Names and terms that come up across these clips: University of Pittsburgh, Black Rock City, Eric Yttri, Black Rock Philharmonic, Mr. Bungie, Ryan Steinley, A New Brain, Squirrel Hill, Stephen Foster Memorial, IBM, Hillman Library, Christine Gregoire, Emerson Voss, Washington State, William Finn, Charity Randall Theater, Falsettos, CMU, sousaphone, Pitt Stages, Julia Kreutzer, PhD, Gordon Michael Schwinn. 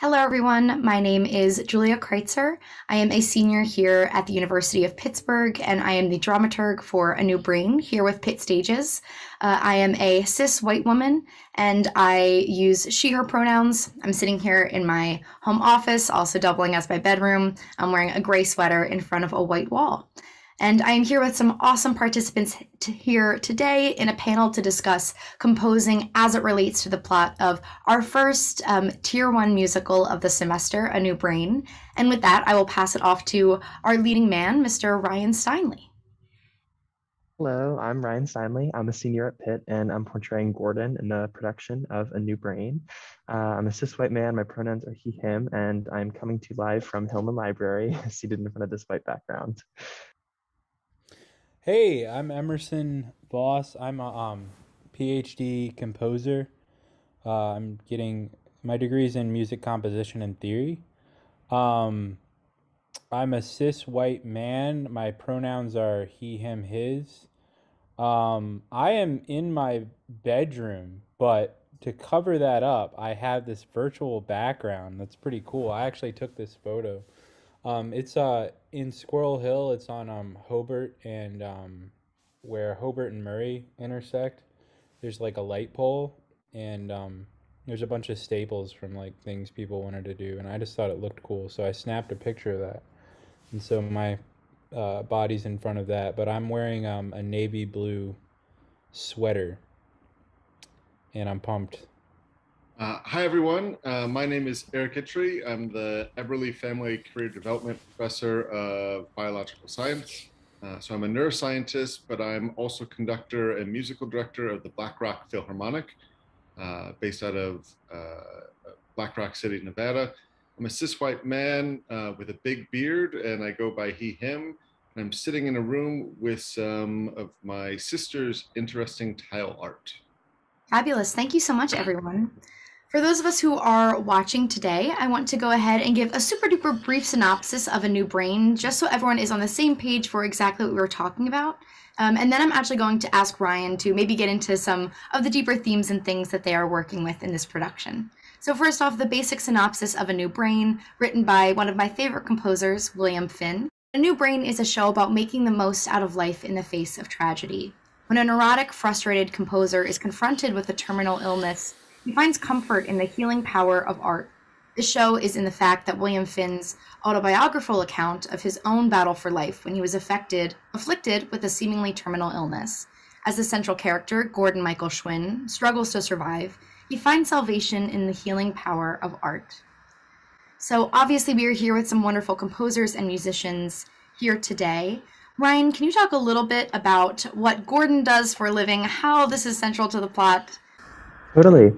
Hello, everyone. My name is Julia Kreutzer. I am a senior here at the University of Pittsburgh, and I am the dramaturg for A New Brain here with Pitt Stages. I am a cis white woman, and I use she, her pronouns. I'm sitting here in my home office, also doubling as my bedroom. I'm wearing a gray sweater in front of a white wall. And I am here with some awesome participants here today in a panel to discuss composing as it relates to the plot of our first Tier 1 musical of the semester, A New Brain. And with that, I will pass it off to our leading man, Mr. Ryan Steinley. Hello, I'm Ryan Steinley. I'm a senior at Pitt, and I'm portraying Gordon in the production of A New Brain. I'm a cis white man. My pronouns are he, him, and I'm coming to you live from Hillman Library, seated in front of this white background. Hey, I'm Emerson Voss. I'm a PhD composer. I'm getting my degrees in music composition and theory. I'm a cis white man. My pronouns are he, him, his. I am in my bedroom, but to cover that up, I have this virtual background. That's pretty cool. I actually took this photo. It's in Squirrel Hill. It's on Hobart and where Hobart and Murray intersect. There's like a light pole, and there's a bunch of staples from like things people wanted to do, and I just thought it looked cool, so I snapped a picture of that. And so my body's in front of that, but I'm wearing a navy blue sweater, and I'm pumped. Hi, everyone. My name is Eric Yttri. I'm the Eberle Family Career Development Professor of Biological Science. So I'm a neuroscientist, but I'm also conductor and musical director of the Black Rock Philharmonic, based out of Black Rock City, Nevada. I'm a cis white man with a big beard, and I go by he, him. And I'm sitting in a room with some of my sister's interesting tile art. Fabulous. Thank you so much, everyone. For those of us who are watching today, I want to go ahead and give a super duper brief synopsis of A New Brain, just so everyone is on the same page for exactly what we were talking about. And then I'm actually going to ask Ryan to maybe get into some of the deeper themes and things that they are working with in this production. So first off, the basic synopsis of A New Brain, written by one of my favorite composers, William Finn. A New Brain is a show about making the most out of life in the face of tragedy. When a neurotic, frustrated composer is confronted with a terminal illness, he finds comfort in the healing power of art. The show is in the fact that William Finn's autobiographical account of his own battle for life when he was afflicted with a seemingly terminal illness. As the central character, Gordon Michael Schwinn, struggles to survive, he finds salvation in the healing power of art. So obviously we are here with some wonderful composers and musicians here today. Ryan, can you talk a little bit about what Gordon does for a living, how this is central to the plot? Totally.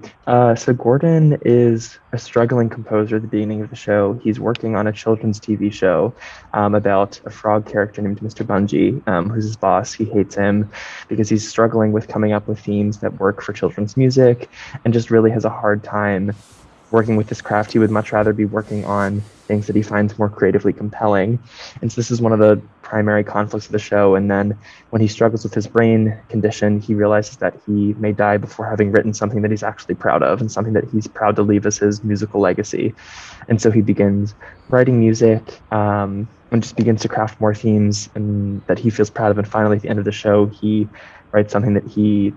So Gordon is a struggling composer at the beginning of the show. He's working on a children's TV show about a frog character named Mr. Bungie, who's his boss. He hates him because he's struggling with coming up with themes that work for children's music and just really has a hard time working with this craft. He would much rather be working on things that he finds more creatively compelling. And so this is one of the primary conflicts of the show. And then when he struggles with his brain condition, he realizes that he may die before having written something that he's actually proud of and something that he's proud to leave as his musical legacy. And so he begins writing music and just begins to craft more themes and that he feels proud of. And finally, at the end of the show, he writes something that he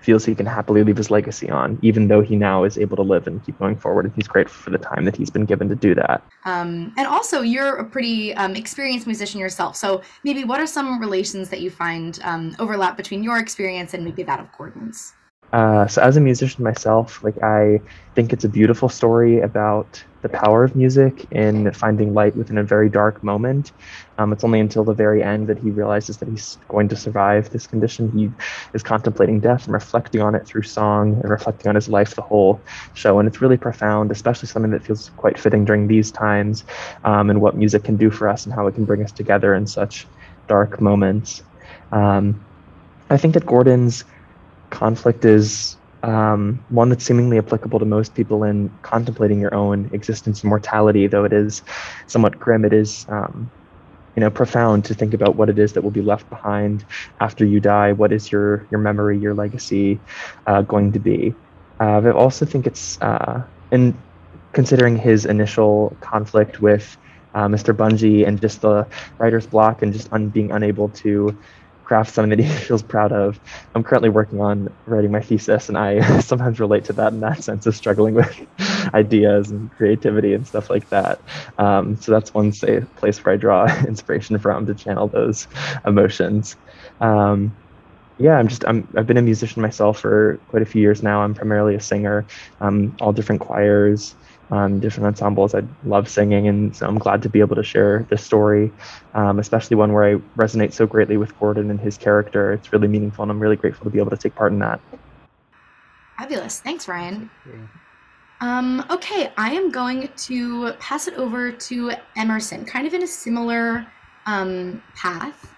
feels he can happily leave his legacy on, even though he now is able to live and keep going forward. And he's grateful for the time that he's been given to do that. And also, you're a pretty experienced musician yourself. So maybe what are some relations that you find overlap between your experience and maybe that of Gordon's? So as a musician myself, I think it's a beautiful story about the power of music in finding light within a very dark moment. It's only until the very end that he realizes that he's going to survive this condition. He is contemplating death and reflecting on it through song and reflecting on his life the whole show. And it's really profound, especially something that feels quite fitting during these times and what music can do for us and how it can bring us together in such dark moments. I think that Gordon's conflict is one that's seemingly applicable to most people in contemplating your own existence and mortality, though it is somewhat grim. It is profound to think about what it is that will be left behind after you die. What is your memory, your legacy going to be? I also think it's, and considering his initial conflict with Mr. Bungie and just the writer's block and just being unable to craft something that he feels proud of. I'm currently working on writing my thesis, and I sometimes relate to that in that sense of struggling with ideas and creativity and stuff like that. So that's one place where I draw inspiration from to channel those emotions. Yeah, I've been a musician myself for quite a few years now. I'm primarily a singer, all different choirs, different ensembles. I love singing, and so I'm glad to be able to share this story, especially one where I resonate so greatly with Gordon and his character. It's really meaningful, and I'm really grateful to be able to take part in that. Fabulous. Thanks, Ryan. Thank you. Okay, I am going to pass it over to Emerson, kind of in a similar path.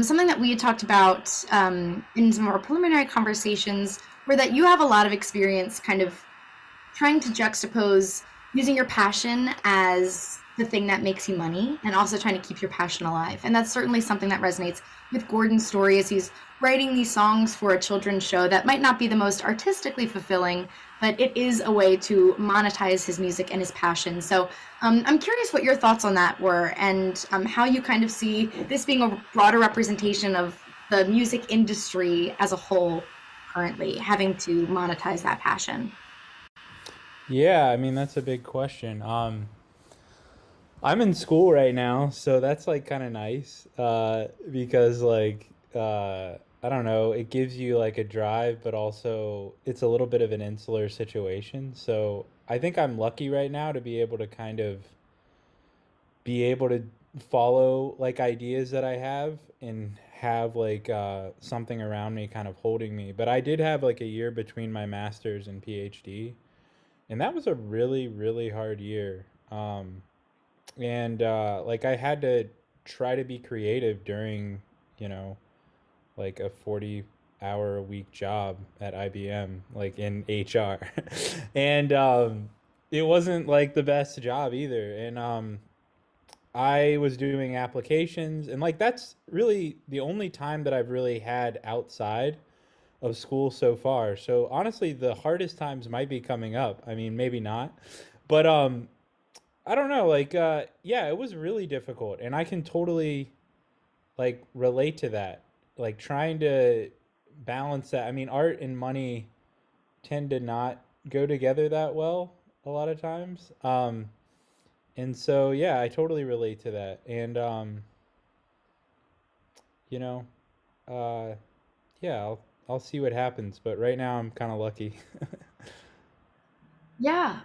Something that we had talked about in some of our preliminary conversations were that you have a lot of experience kind of trying to juxtapose using your passion as the thing that makes you money and also trying to keep your passion alive. And that's certainly something that resonates with Gordon's story as he's writing these songs for a children's show that might not be the most artistically fulfilling, but it is a way to monetize his music and his passion. So I'm curious what your thoughts on that were and how you kind of see this being a broader representation of the music industry as a whole currently, having to monetize that passion. Yeah, I mean, that's a big question. I'm in school right now, so that's like kind of nice because like, I don't know, it gives you like a drive, but also it's a little bit of an insular situation. So I think I'm lucky right now to be able to kind of be able to follow like ideas that I have and have like something around me kind of holding me. But I did have like a year between my master's and PhD, and that was a really, really hard year. Like I had to try to be creative during, you know, like a 40-hour-a-week job at IBM, like in HR. And it wasn't like the best job either. And I was doing applications, and like that's really the only time that I've really had outside of school so far. So honestly, the hardest times might be coming up. I mean, maybe not, but I don't know. Like, yeah, it was really difficult, and I can totally like relate to that. Like trying to balance that. I mean, art and money tend to not go together that well a lot of times. And so, yeah, I totally relate to that. And, you know, yeah, I'll see what happens. But right now I'm kind of lucky. Yeah.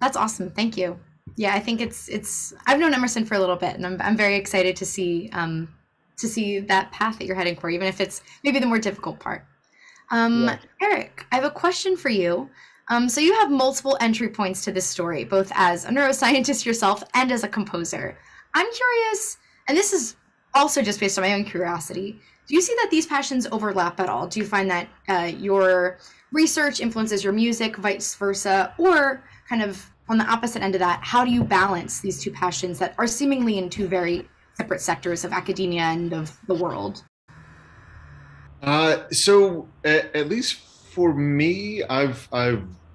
That's awesome. Thank you. Yeah. I think I've known Emerson for a little bit, and I'm very excited to see that path that you're heading for, even if it's maybe the more difficult part. Yeah. Eric, I have a question for you. So you have multiple entry points to this story, both as a neuroscientist yourself and as a composer. I'm curious, and this is also just based on my own curiosity, do you see that these passions overlap at all? Do you find that your research influences your music, vice versa, or kind of on the opposite end of that, how do you balance these two passions that are seemingly in two very separate sectors of academia and of the world? So at least for me, I've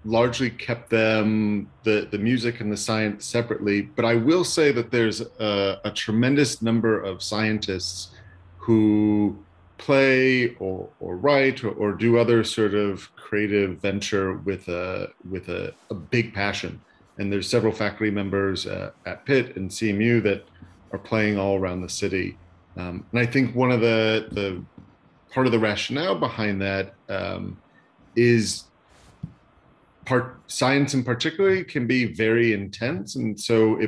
largely kept them, the music and the science, separately, but I will say that there's a tremendous number of scientists who play or write or do other sort of creative venture with a big passion. And there's several faculty members at Pitt and CMU that are playing all around the city. And I think one of the part of the rationale behind that is science in particular can be very intense. And so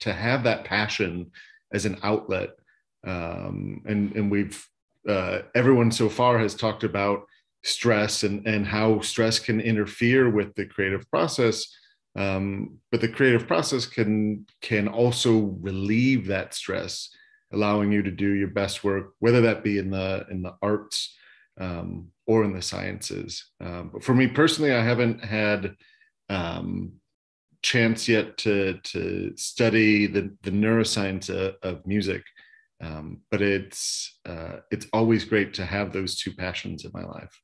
to have that passion as an outlet, and we've, everyone so far has talked about stress and how stress can interfere with the creative process. But the creative process can also relieve that stress, allowing you to do your best work, whether that be in the arts or in the sciences. But for me personally, I haven't had chance yet to study the neuroscience of music, but it's always great to have those two passions in my life.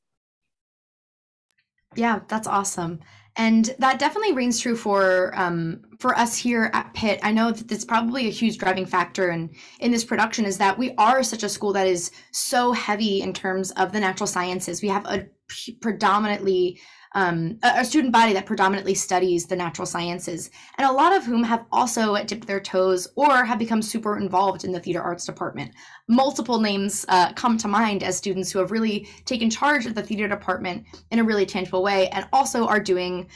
Yeah, that's awesome. And that definitely rings true for us here at Pitt. I know that it's probably a huge driving factor in this production is that we are such a school that is so heavy in terms of the natural sciences. We have a predominantly a student body that predominantly studies the natural sciences, and a lot of whom have also dipped their toes or have become super involved in the theater arts department. Multiple names come to mind as students who have really taken charge of the theater department in a really tangible way, and also are doing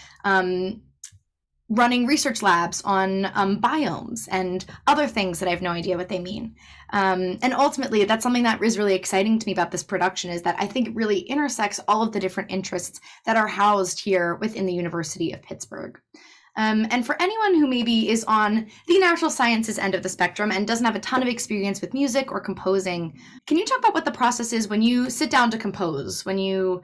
running research labs on biomes and other things that I have no idea what they mean. And ultimately, that's something that is really exciting to me about this production, is that I think it really intersects all of the different interests that are housed here within the University of Pittsburgh. And for anyone who maybe is on the natural sciences end of the spectrum and doesn't have a ton of experience with music or composing, can you talk about what the process is when you sit down to compose, when you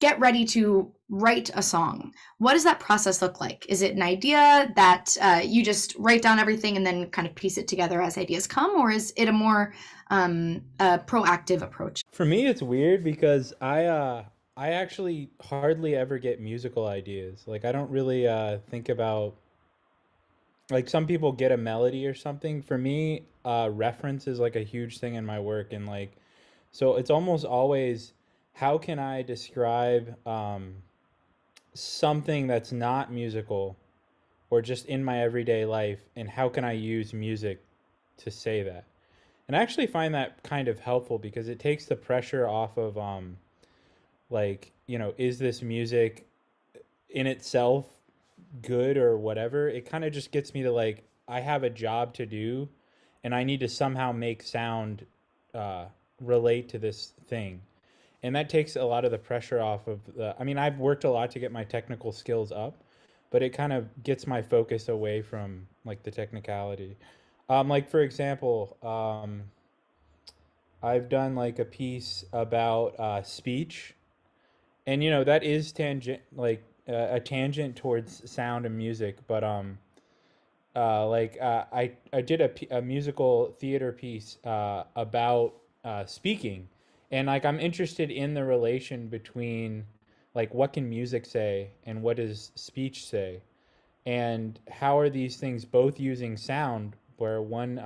get ready to write a song? What does that process look like? Is it an idea that you just write down everything and then kind of piece it together as ideas come, or is it a more proactive approach? For me, it's weird because I actually hardly ever get musical ideas. Like, I don't really think about, like, some people get a melody or something. For me, reference is like a huge thing in my work, and like, so it's almost always, how can I describe something that's not musical or just in my everyday life, and how can I use music to say that? And I actually find that kind of helpful because it takes the pressure off of like, you know, is this music in itself good or whatever? It kind of just gets me to like, I have a job to do and I need to somehow make sound relate to this thing. And that takes a lot of the pressure off of the, I mean, I've worked a lot to get my technical skills up, but it kind of gets my focus away from like the technicality. Like, for example, I've done like a piece about speech, and, you know, that is tangent, like a tangent towards sound and music. But I did a musical theater piece about speaking. And like, I'm interested in the relation between like, what can music say and what does speech say? And how are these things both using sound, where one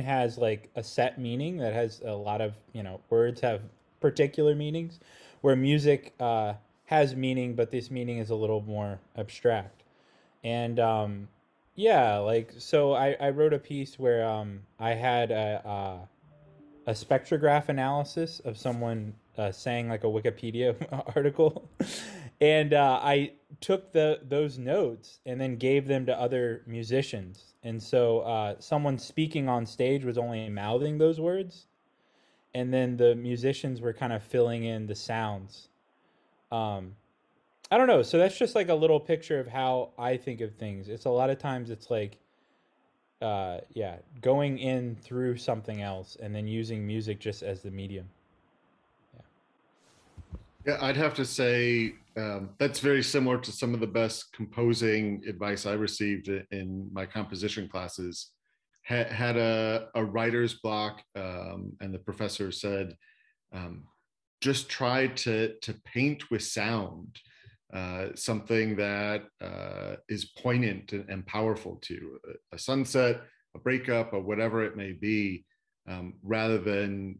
has like a set meaning that has a lot of, you know, words have particular meanings, where music has meaning, but this meaning is a little more abstract. And yeah, like, so I wrote a piece where I had a spectrograph analysis of someone saying like a Wikipedia article, and I took those notes and then gave them to other musicians. And so someone speaking on stage was only mouthing those words, and then the musicians were kind of filling in the sounds. I don't know. So that's just like a little picture of how I think of things. It's a lot of times it's like, yeah, going in through something else and then using music just as the medium. Yeah, I'd have to say that's very similar to some of the best composing advice I received in my composition classes. Had a writer's block, and the professor said, just try to paint with sound. Something that is poignant and powerful to you, a sunset, a breakup, or whatever it may be, rather than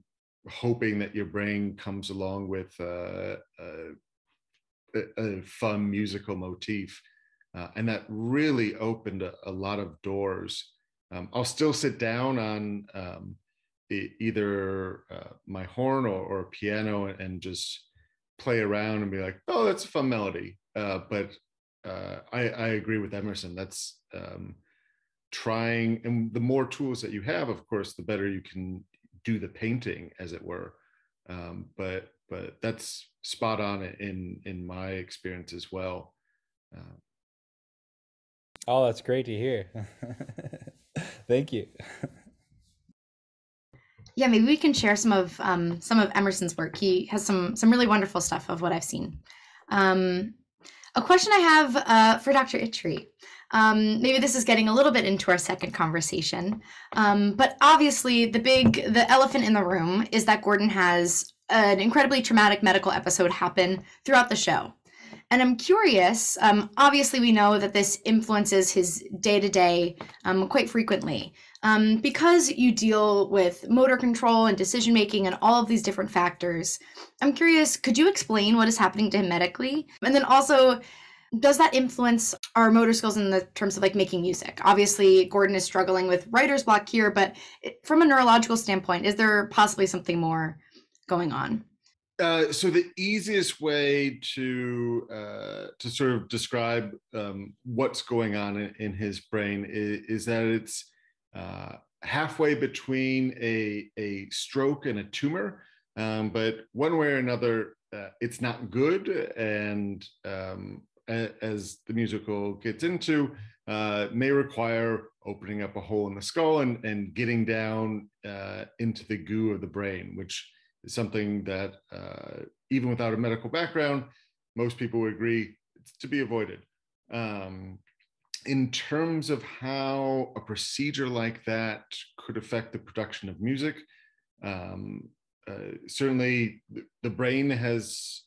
hoping that your brain comes along with a fun musical motif. And that really opened a lot of doors. I'll still sit down on either my horn or piano and just play around and be like, oh, that's a fun melody. But I agree with Emerson. That's trying, and the more tools that you have, of course, the better you can do the painting, as it were. But that's spot on in my experience as well. Oh, that's great to hear. Thank you. Yeah, maybe we can share some of Emerson's work. He has some really wonderful stuff of what I've seen. A question I have for Dr. Yttri. Maybe this is getting a little bit into our second conversation, but obviously the elephant in the room is that Gordon has an incredibly traumatic medical episode happen throughout the show. And I'm curious, obviously we know that this influences his day-to-day quite frequently. Because you deal with motor control and decision-making and all of these different factors, I'm curious, could you explain what is happening to him medically? And then also, does that influence our motor skills in the terms of like making music? Obviously, Gordon is struggling with writer's block here, but from a neurological standpoint, is there possibly something more going on? So the easiest way to sort of describe what's going on in his brain is that it's halfway between a stroke and a tumor, but one way or another, it's not good. And as the musical gets into, may require opening up a hole in the skull and getting down into the goo of the brain, which is something that even without a medical background, most people would agree it's to be avoided. In terms of how a procedure like that could affect the production of music, certainly the brain has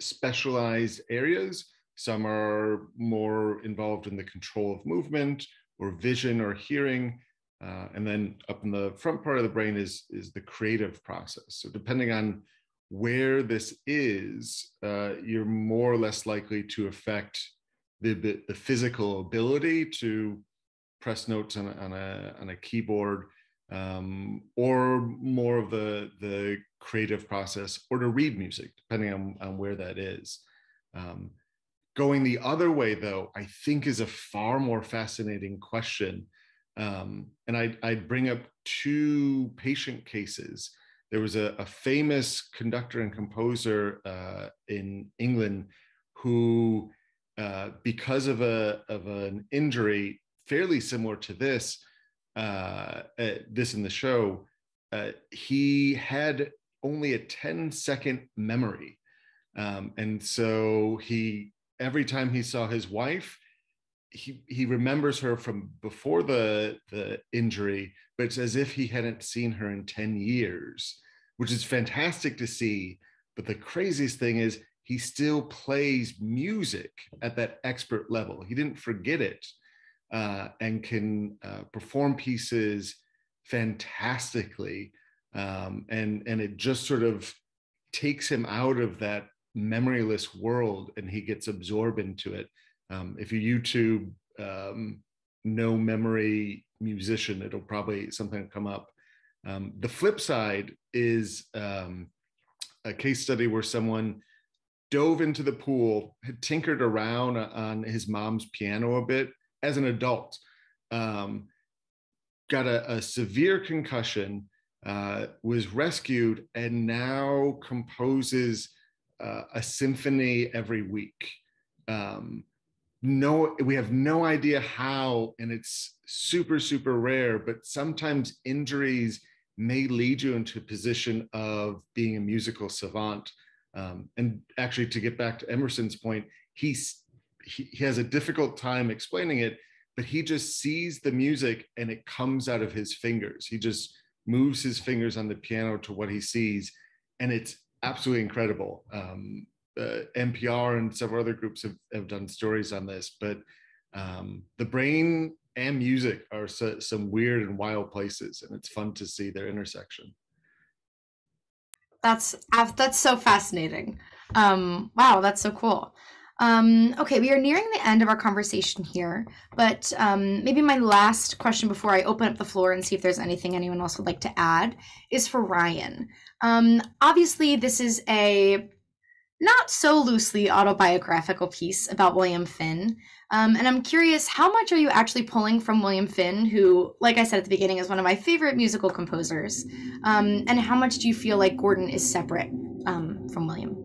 specialized areas. Some are more involved in the control of movement or vision or hearing. And then up in the front part of the brain is the creative process. So depending on where this is, you're more or less likely to affect the physical ability to press notes on a keyboard, or more of the creative process, or to read music, depending on where that is. Going the other way, though, I think is a far more fascinating question. And I'd bring up two patient cases. There was a famous conductor and composer in England who, because of an injury fairly similar to this, this in the show, he had only a 10-second memory. And so every time he saw his wife, he remembers her from before the injury, but it's as if he hadn't seen her in 10 years, which is fantastic to see. But the craziest thing is he still plays music at that expert level. He didn't forget it, and can perform pieces fantastically. And it just sort of takes him out of that memoryless world, and he gets absorbed into it. If you YouTube no memory musician, it'll probably something come up. The flip side is a case study where someone dove into the pool, had tinkered around on his mom's piano a bit as an adult, got a severe concussion, was rescued, and now composes a symphony every week. We have no idea how, and it's super, super rare, but sometimes injuries may lead you into a position of being a musical savant. And actually, to get back to Emerson's point, he has a difficult time explaining it, but he just sees the music and it comes out of his fingers. He just moves his fingers on the piano to what he sees, and it's absolutely incredible. NPR and several other groups have done stories on this, but the brain and music are some weird and wild places, and it's fun to see their intersection. That's so fascinating. Wow, that's so cool. Okay, we are nearing the end of our conversation here, but maybe my last question before I open up the floor and see if there's anything anyone else would like to add is for Ryan. Obviously, this is a not so loosely autobiographical piece about William Finn, and I'm curious, how much are you actually pulling from William Finn, who, like I said at the beginning, is one of my favorite musical composers, and how much do you feel like Gordon is separate from William?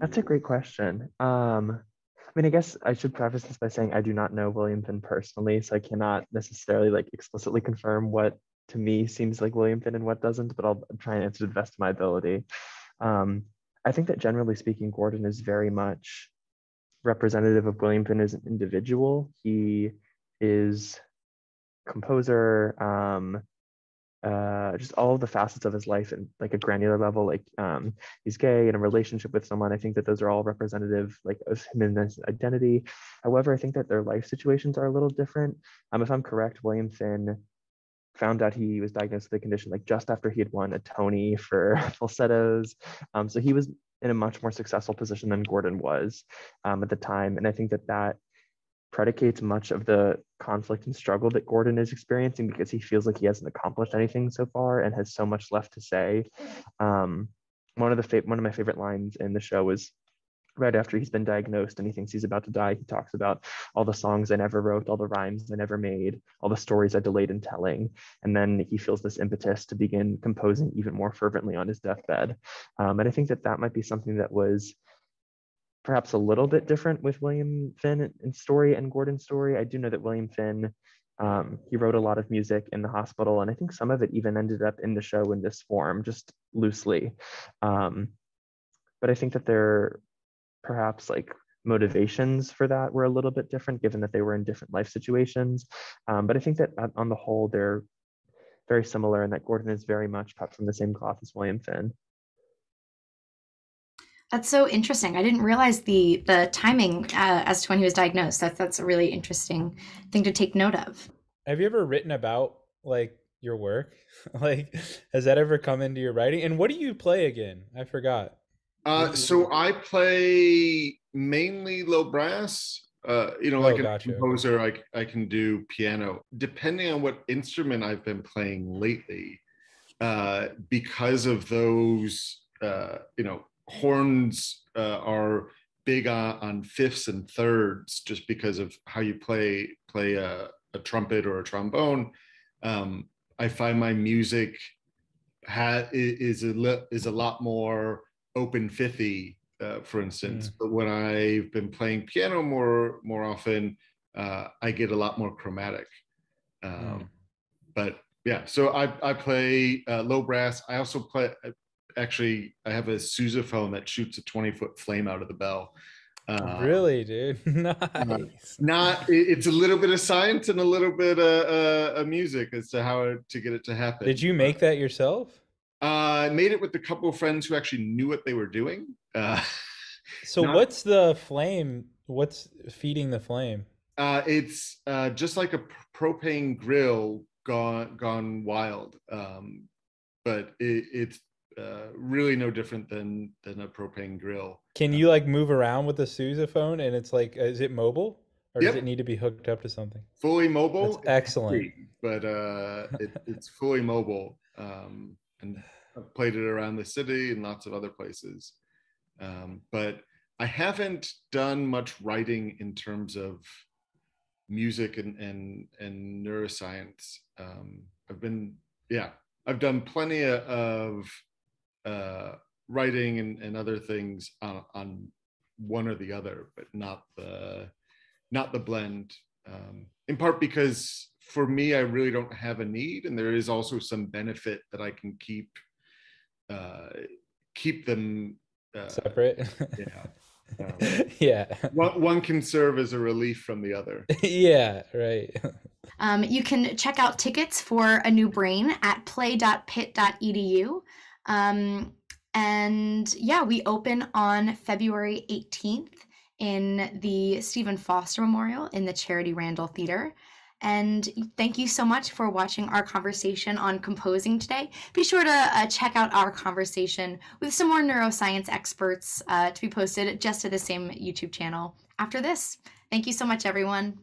That's a great question. I mean, I guess I should preface this by saying I do not know William Finn personally, so I cannot necessarily like explicitly confirm what to me seems like William Finn and what doesn't, but I'll try and answer to the best of my ability. I think that generally speaking, Gordon is very much representative of William Finn as an individual. He is composer, just all of the facets of his life and like a granular level, like he's gay in a relationship with someone. I think that those are all representative like of him and his identity. However, I think that their life situations are a little different. If I'm correct, William Finn found out he was diagnosed with the condition like just after he had won a Tony for Falsettos. So he was in a much more successful position than Gordon was at the time. And I think that that predicates much of the conflict and struggle that Gordon is experiencing, because he feels like he hasn't accomplished anything so far and has so much left to say. One of my favorite lines in the show is right after he's been diagnosed and he thinks he's about to die, he talks about all the songs I never wrote, all the rhymes I never made, all the stories I delayed in telling. And then he feels this impetus to begin composing even more fervently on his deathbed. And I think that that might be something that was perhaps a little bit different with William Finn's story and Gordon's story. I do know that William Finn, he wrote a lot of music in the hospital, and I think some of it even ended up in the show in this form, just loosely. But I think that they're perhaps like motivations for that were a little bit different, given that they were in different life situations. But I think that on the whole, they're very similar, and that Gordon is very much cut from the same cloth as William Finn. That's so interesting. I didn't realize the timing as to when he was diagnosed. That's a really interesting thing to take note of. Have you ever written about like your work? Like, has that ever come into your writing? And what do you play again? I forgot. So I play mainly low brass. Gotcha. A composer, I can do piano, depending on what instrument I've been playing lately, because of those, horns are big on fifths and thirds, just because of how you play a trumpet or a trombone. I find my music is a lot more open fifty, for instance. But when I've been playing piano more often, I get a lot more chromatic. But yeah, so I play low brass. I also play. Actually, I have a sousaphone that shoots a 20-foot flame out of the bell. Really, dude? Nice. It's a little bit of science and a little bit of music as to how to get it to happen. Did you make that yourself? I made it with a couple of friends who actually knew what they were doing. What's the flame? What's feeding the flame? It's just like a propane grill gone wild. But it's really no different than a propane grill. Can you like move around with the sousaphone, and it's like, is it mobile, or does it need to be hooked up to something? Fully mobile. That's excellent. It's fully mobile. And I've played it around the city and lots of other places. But I haven't done much writing in terms of music and neuroscience. I've done plenty of writing and other things on one or the other, but not the blend. In part because for me, I really don't have a need, and there is also some benefit that I can keep them separate. Yeah, yeah. One can serve as a relief from the other. Yeah, right. You can check out tickets for A New Brain at play.pitt.edu. We open on February 18th in the Stephen Foster Memorial in the Charity Randall Theater. And thank you so much for watching our conversation on composing today. Be sure to check out our conversation with some more neuroscience experts to be posted just to the same YouTube channel after this. Thank you so much, everyone.